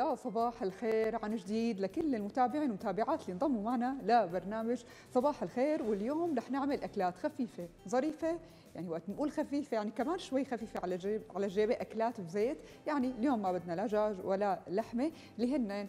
يا صباح الخير عن جديد لكل المتابعين والمتابعات اللي انضموا معنا لبرنامج صباح الخير. واليوم رح نعمل اكلات خفيفه ظريفه، يعني وقت نقول خفيفه يعني كمان شوي خفيفه على الجيب، على الجيبه، اكلات بزيت. يعني اليوم ما بدنا لا دجاج ولا لحمه، اللي هن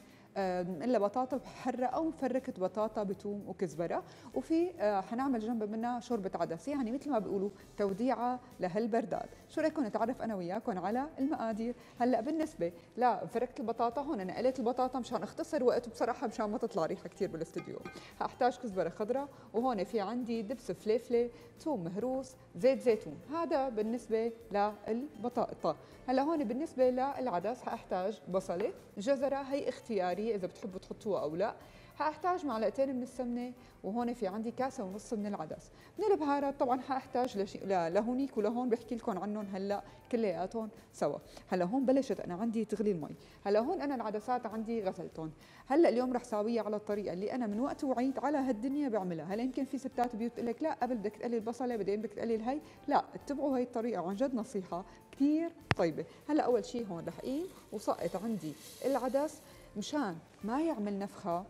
بنقلها بطاطا محرقه ومفركه بطاطا بتوم وكزبره، وفي حنعمل جنب منها شوربه عدس، يعني مثل ما بيقولوا توديعه لهالبرداد. شو رايكم نتعرف انا وياكم على المقادير؟ هلا بالنسبه لفركه البطاطا، هون انا قلت البطاطا مشان اختصر وقت وبصراحه مشان ما تطلع ريحه كثير بالاستوديو. هحتاج كزبره خضراء، وهون في عندي دبس فليفله، ثوم مهروس، زيت زيتون، هذا بالنسبه للبطاطا. هلا هون بالنسبه للعدس حاحتاج بصله، جزره هي اختياري إذا بتحبوا تحطوها أو لا. هأحتاج معلقتين من السمنة، وهون في عندي كاسة ونص من العدس. من البهارات طبعا هأحتاج لهونيك ولهون، بحكي لكم عنهم هلا كلياتهم سوا. هلا هون بلشت أنا عندي تغلي المي. هلا هون أنا العدسات عندي غسلتهم، هلا اليوم رح ساويها على الطريقة اللي أنا من وقت وعيت على هالدنيا بعملها. هلا يمكن في ستات بيوت تقول لك لا قبل بدك تقلي البصلة، بعدين بدك تقلي الهي، لا اتبعوا هي الطريقة، عن جد نصيحة كثير طيبة. هلا أول شيء هون رح أقيم وسقط عندي العدس مشان ما يعمل نفخه،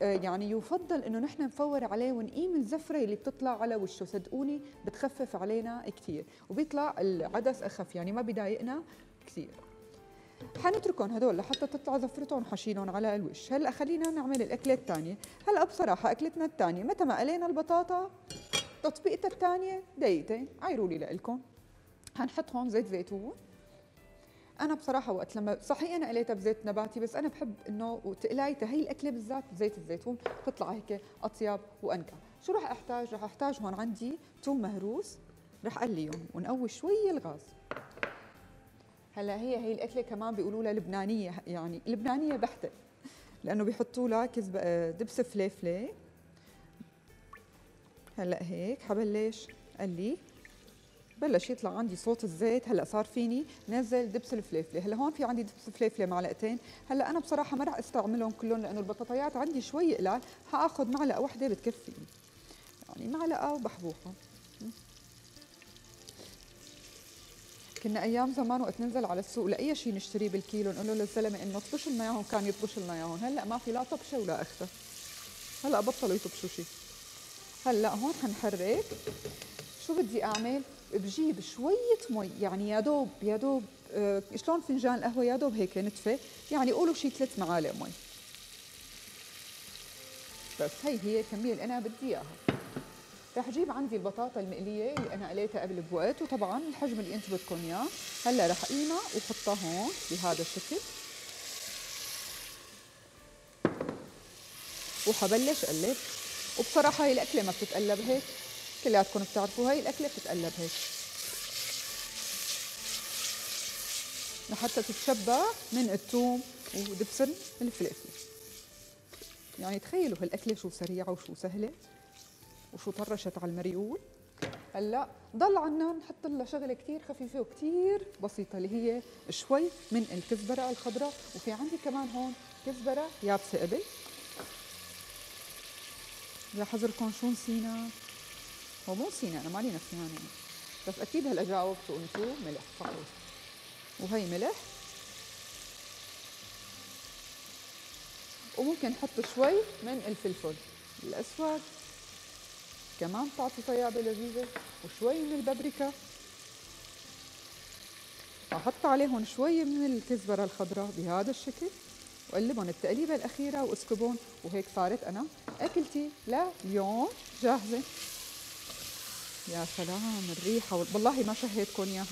يعني يفضل انه نحن نفور عليه ونقيم الزفره اللي بتطلع على وشه، صدقوني بتخفف علينا كثير وبيطلع العدس اخف، يعني ما بيضايقنا كثير. حنتركهم هدول لحتى تطلع زفرتهم وحشيلهم على الوش. هلا خلينا نعمل الاكله الثانيه. هلا بصراحه اكلتنا الثانيه متى ما قلينا البطاطا، تطبيقتها الثانيه دقيقتين، عايروا لي لكم. هنحط هون زيت زيتون. أنا بصراحة وقت لما صحيح أنا قليتها بزيت نباتي، بس أنا بحب إنه وتقلايتها هي الأكلة بالذات بزيت الزيتون، بتطلع هيك أطيب وأنكع. شو رح أحتاج؟ رح أحتاج هون عندي ثوم مهروس، رح أقليهم ونقوي شوي الغاز. هلا هي الأكلة كمان بيقولوا لها لبنانية، يعني لبنانية بحتة، لأنه بيحطوا لها دبس فليفلة. هلا هيك حبلش أقلي، بلش يطلع عندي صوت الزيت. هلا صار فيني نزل دبس الفليفله. هلا هون في عندي دبس فليفله معلقتين. هلا انا بصراحه ما راح استعملهم كلهم لانه البطاطايات عندي شوي قلال، حاخذ معلقه واحده بتكفيني، يعني معلقه وبحبوحه. كنا ايام زمان وقت ننزل على السوق لاي شيء نشتريه بالكيلو نقول له للزلمه انه طبش لنا اياهم، كان يطبش لنا اياهم. هلا ما في لا طبشه ولا اخته، هلا بطلوا يطبشوا شيء. هلا هون حنحرك. شو بدي اعمل؟ بجيب شويه مي، يعني يا دوب شلون فنجان القهوه، يا دوب هيك نتفه، يعني قولوا شي 3 معالق مي بس. هي الكميه اللي انا بدي اياها. رح اجيب عندي البطاطا المقليه اللي انا قليتها قبل بوقت، وطبعا الحجم اللي انتم بدكم اياه. هلا رح اقيمها واحطها هون بهذا الشكل، وحبلش اقلب. وبصراحه هي الاكله ما بتتقلب هيك، كلياتكم بتعرفوا هاي الاكله بتتقلب هيك لحتى تتشبع من الثوم ودبس الفلفل. يعني تخيلوا هالاكله شو سريعه وشو سهله وشو طرشت على المريول. هلا ضل عنا نحط لها شغله كثير خفيفه وكثير بسيطه، اللي هي شوي من الكزبره الخضراء، وفي عندي كمان هون كزبره يابسه قبل. يا حذركم شو نسينا، هو مو نسينا، انا مالي نسيان يعني، بس اكيد هلا جاوبتوا انتو. ملح فقط، وهي ملح، وممكن نحط شوي من الفلفل الاسود كمان بتعطي طيابه لذيذه، وشوي من البابريكا. احط عليهم شوي من الكزبره الخضراء بهذا الشكل، وقلبهم التقليبه الاخيره واسكبهم. وهيك صارت انا اكلتي لليوم جاهزه. يا سلام الريحه، والله ما شهيتكم اياها،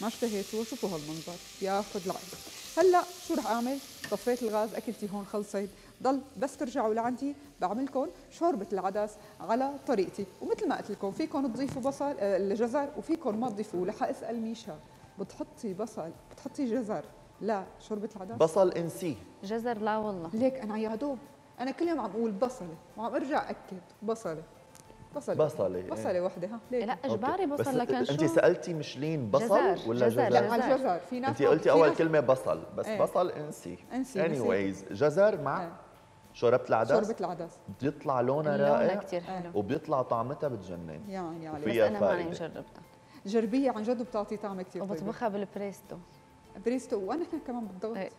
ما اشتهيتوها. شوفوا هالمنظر، ياخذ العين. هلا شو رح اعمل؟ طفيت الغاز، اكلتي هون خلصت. ضل بس ترجعوا لعندي بعملكم شوربه العدس على طريقتي، ومثل ما قلت لكم فيكم تضيفوا بصل الجزر وفيكم ما تضيفوه. رح اسال ميشا، بتحطي جزر لا شوربه العدس؟ بصل انسيه، جزر لا والله. ليك انا يا دوب انا كل يوم عم اقول بصله وعم ارجع اكد بصله وحده. ها ليه؟ لا اجباري بصل. لكن شو انت سالتي مشلين بصل ولا جزر؟ لا على الجزر. في ناس انت قلتي اول كلمه بصل بس. ايه؟ بصل انسي anyways. جزر مع ايه؟ شوربه العدس بيطلع لونها رائع وبيطلع طعمتها بتجنن، يعني بس انا ماني مجربتها. جربيه عن جد بتعطي طعم كثير طيب، وبطبخها بالبريستو. بريستو، وانا احنا كمان بالضبط.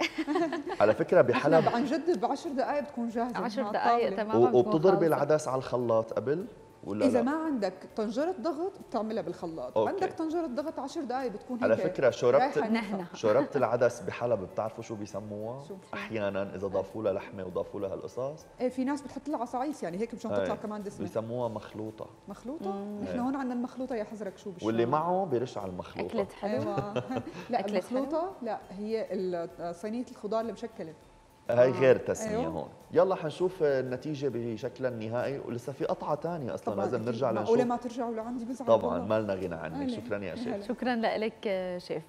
على فكره بحلب عن جد ب10 دقائق بتكون جاهزه، 10 دقائق تماما. وبتضربي العدس على الخلاط قبل ولا اذا لا؟ ما عندك طنجره ضغط بتعملها بالخلاط، أوكي. عندك طنجره ضغط 10 دقائق بتكون هيك. على فكره شوربه العدس بحلب بتعرفوا شو بيسموها؟ احيانا اذا ضافوا لها لحمه وضافوا لها هالقصص، ايه في ناس بتحط لها عصايص يعني هيك مشان تطلع كمان دسمه، بيسموها مخلوطه. مخلوطه؟ نحن هون عندنا المخلوطه يا حزرك شو بالشام، واللي معه برش على المخلوطه. اكلت حلوه. لا المخلوطه لا، هي صينيه الخضار اللي مشكله، هاي غير تسمية. أيوه. هون يلا حنشوف النتيجة بشكلها النهائي، ولسه في قطعة ثانية أصلا لازم نرجع لنشوف. معقولة ما ترجعوا لعندي بزعل؟ طبعا ما لنا غنى عنك. شكرا يا شيف. شكرا لك شيف.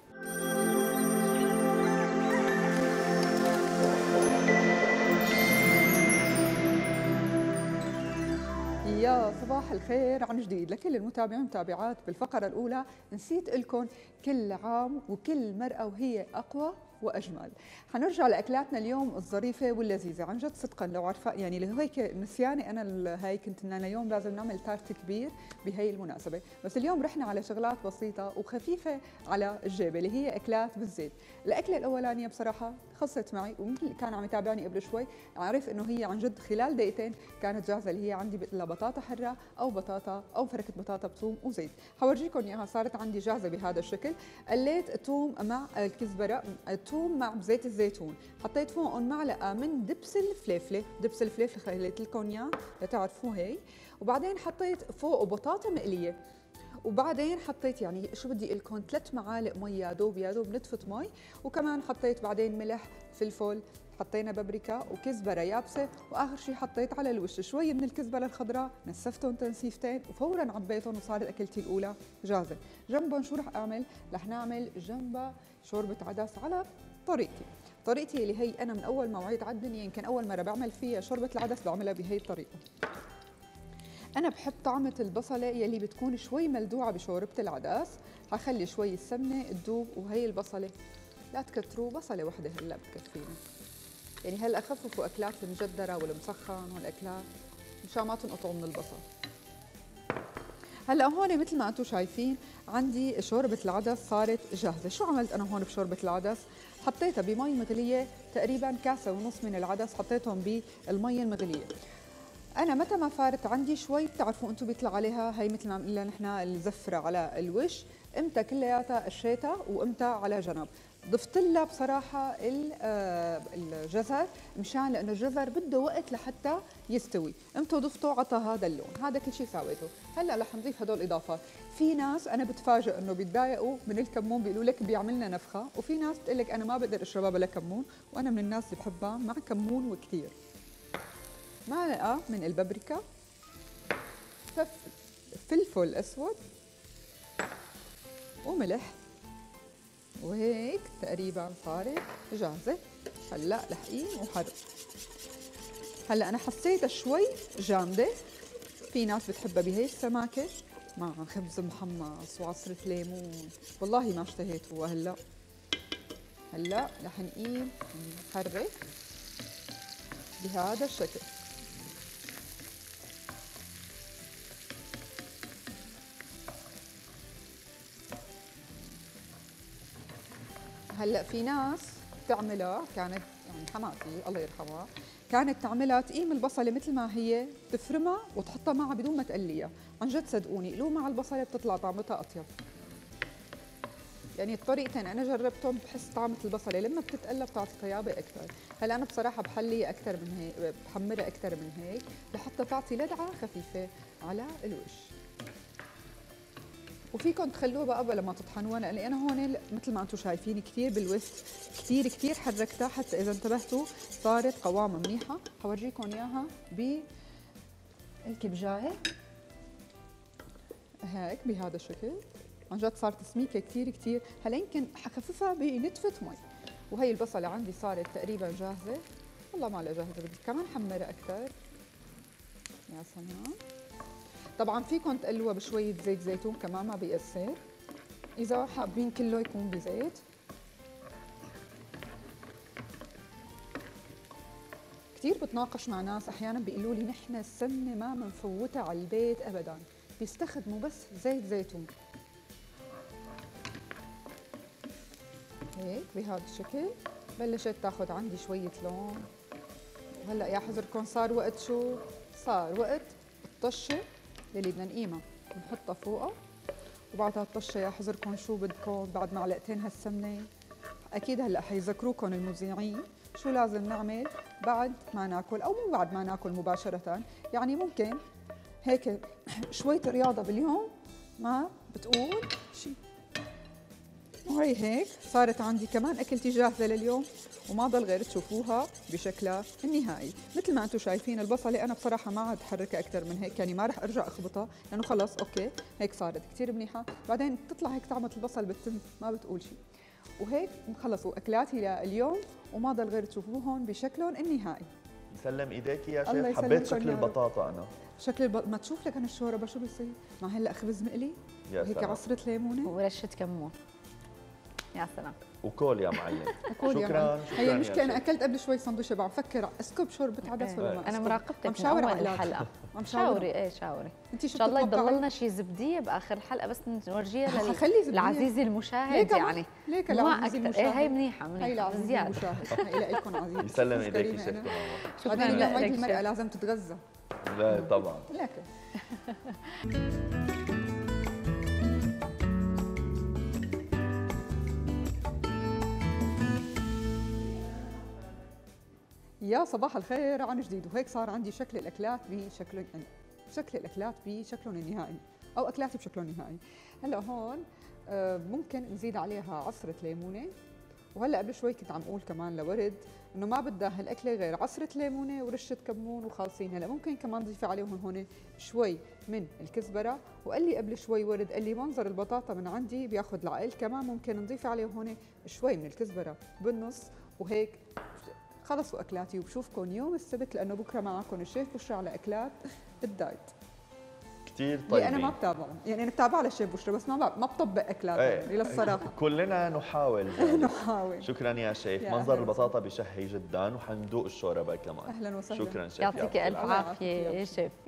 يا صباح الخير عن جديد لكل المتابعين والمتابعات. بالفقرة الأولى نسيت لكم كل عام وكل مرأة وهي أقوى واجمل. حنرجع لاكلاتنا اليوم الظريفه واللذيذه، عن جد صدقا لو عارفه يعني لهيك نسياني انا هاي، كنت اننا اليوم لازم نعمل تارت كبير بهي المناسبه، بس اليوم رحنا على شغلات بسيطه وخفيفه على الجيبه اللي هي اكلات بالزيت. الاكله الاولانيه بصراحه خصت معي، وممكن كان عم يتابعني قبل شوي عارف انه هي عن جد خلال دقيقتين كانت جاهزه، اللي هي عندي بطاطا حره او بطاطا او فركه بطاطا بثوم وزيت. حورجيكم اياها، صارت عندي جاهزه بهذا الشكل. قليت ثوم مع الكزبره، ثوم مع زيت الزيتون، حطيت فوقهم معلقه من دبس الفليفله، دبس الفليفله خليت لكم اياه لتعرفوه هي، وبعدين حطيت فوقه بطاطا مقليه، وبعدين حطيت يعني شو بدي اقول لكم 3 معالق مي، يا دوب نتفه مي، وكمان حطيت بعدين ملح، فلفل، حطينا بابريكا وكزبره يابسه، واخر شيء حطيت على الوش شوي من الكزبره الخضراء، نسفتهم تنسيفتين وفورا عبيتهم وصارت اكلتي الاولى جاهزه. جنبهم شو رح اعمل؟ رح نعمل جنبها شوربه عدس على طريقتي اللي هي انا من اول ما وعيت على الدنيا يمكن اول مره بعمل فيها شوربه العدس بعملها بهي الطريقه. انا بحب طعمه البصله يلي بتكون شوي ملدوعه بشوربه العدس، هخلي شوي السمنه تذوب، وهي البصله لا تكتروا، بصله وحده هلا بتكفينا. يعني هلا خففوا اكلات المجدره والمسخن والاكلات مشان ما تنقطعوا من البصل. هلا هون مثل ما انتم شايفين عندي شوربه العدس صارت جاهزه. شو عملت انا هون بشوربه العدس؟ حطيتها بمي مغليه، تقريبا 1.5 كاسة من العدس حطيتهم بالمي المغليه. انا متى ما فارت عندي شوي بتعرفوا انتم بيطلع عليها هي مثل ما قلنا نحن الزفره على الوش، امتى كلياتها قشيتها وامتى على جنب. ضفت لها بصراحه الجزر مشان لانه الجزر بده وقت لحتى يستوي، امتى ضفته عطى هذا اللون، هذا كل شيء سويته. هلا رح نضيف هدول الاضافات. في ناس انا بتفاجئ انه بيتضايقوا من الكمون، بيقولوا لك بيعملنا نفخه، وفي ناس بتقول لك انا ما بقدر اشربها بلا كمون، وانا من الناس اللي بحبها مع كمون وكثير. معلقه من البابريكا، فلفل اسود وملح، وهيك تقريبا صارت جاهزه. هلا لحقين وحرق. هلا انا حسيتها شوي جامده، في ناس بتحبها بهي السماكه مع خبز محمص وعصره ليمون، والله ما اشتهيتوها. هلا رح نقيم نحرك بهذا الشكل. هلا في ناس بتعملها كانت يعني حماتي الله يرحمها كانت تعملها تقيم البصله مثل ما هي، تفرمها وتحطها معها بدون ما تقليها، عن جد صدقوني قلوها مع البصله بتطلع طعمتها اطيب. يعني الطريقتين انا جربتهم بحس طعمه البصله لما بتتقلى بتعطي طيابه اكثر. هلا انا بصراحه بحليها اكثر من هيك، بحمرها اكثر من هيك لحتى تعطي لدعه خفيفه على الوش. وفيكم تخلوها بقى قبل ما تطحنوها، لاني انا هون مثل ما انتم شايفين كثير بالوسط كثير حركتها حتى اذا انتبهتوا صارت قوامها منيحه. حورجيكم اياها بالكبجايه هيك بهذا الشكل، عن جد صارت سميكه كثير. هلا يمكن حخففها بنتفه مي، وهي البصله عندي صارت تقريبا جاهزه. والله ما لها جاهزه، بدي كمان حمرها اكثر. يا سلام، طبعا فيكم تقلوها بشويه زيت زيتون كمان ما بيأثر، اذا حابين كله يكون بزيت. كثير بتناقش مع ناس احيانا بيقولوا لي نحن السمنه ما بنفوتها على البيت ابدا، بيستخدموا بس زيت زيتون. هيك بهذا الشكل بلشت تاخذ عندي شويه لون. وهلا يا حذركم صار وقت شو؟ صار وقت الطشه اللي بدنا نقيمها، بنحطها فوقها وبعدها الطشه يا حذركم شو بدكم بعد معلقتين هالسمنه. اكيد هلا حيذكروكم المذيعين شو لازم نعمل بعد ما ناكل او مو بعد ما ناكل مباشره، يعني ممكن هيك شويه رياضه باليوم ما بتقول شيء. وهي هيك صارت عندي كمان اكلتي جاهزه لليوم، وما ضل غير تشوفوها بشكلها النهائي. مثل ما انتم شايفين البصله انا بصراحه ما عاد حركها اكثر من هيك، يعني ما رح ارجع اخبطها لانه خلص اوكي هيك صارت كثير منيحه. بعدين بتطلع هيك طعمه البصل بالتم ما بتقول شيء. وهيك خلصوا اكلاتي لليوم، وما ضل غير تشوفوهم بشكلهم النهائي. سلم ايديك يا شيخ. حبيت شكل البطاطا انا، شكل ما تشوف لك انا الشوربه شو بصير مع هلا خبز مقلي وهيك عصره ليمونه ورشه كمون. يا سلام وكول يا معلم. شكرا. هي المشكله انا اكلت قبل شوي سندويشه، بعم فكر اسكب شوربه عدس ولا ما. انا مراقبتك من اول الحلقه. شاوري ايه شاوري. انت شو بتتوقعي؟ ان شاء الله يضل لنا شيء زبديه باخر الحلقه بس نورجيها للعزيز المشاهد. يعني ليك العزيز المشاهد. ايه هي منيحه منيحه زياده. هي لكم عزيز. يسلم ايديك يا شيخ. شكرا لك. هيدي المرأة لازم تتغذى. لا طبعا. لكن يا صباح الخير عن جديد. وهيك صار عندي شكل الاكلات بشكل يعني شكل الاكلات بشكلهم النهائي او اكلاتي بشكلهم النهائي. هلا هون ممكن نزيد عليها عصره ليمونه. وهلا قبل شوي كنت عم اقول كمان لورد انه ما بدها هالاكله غير عصره ليمونه ورشه كمون وخالصين. هلا ممكن كمان تضيفي عليهم هون شوي من الكزبره. وقال لي قبل شوي ورد، قال لي منظر البطاطا من عندي بياخذ العقل، كمان ممكن نضيف عليه هون شوي من الكزبره بالنص. وهيك خلصوا اكلاتي، وبشوفكم يوم السبت لانه بكره معكم الشيف بشرى على اكلات الدايت. كثير طيبين. انا ما بتابعهم، يعني انا بتابع على الشيف بشرى بس ما بطبق اكلاتهم يعني للصراحه. كلنا نحاول نحاول. شكرا يا شيخ، منظر البطاطا بشهي جدا، وحندوق الشوربه كمان. اهلا وسهلا. شكرا شيخ، يعطيك الف عافيه يا شيف.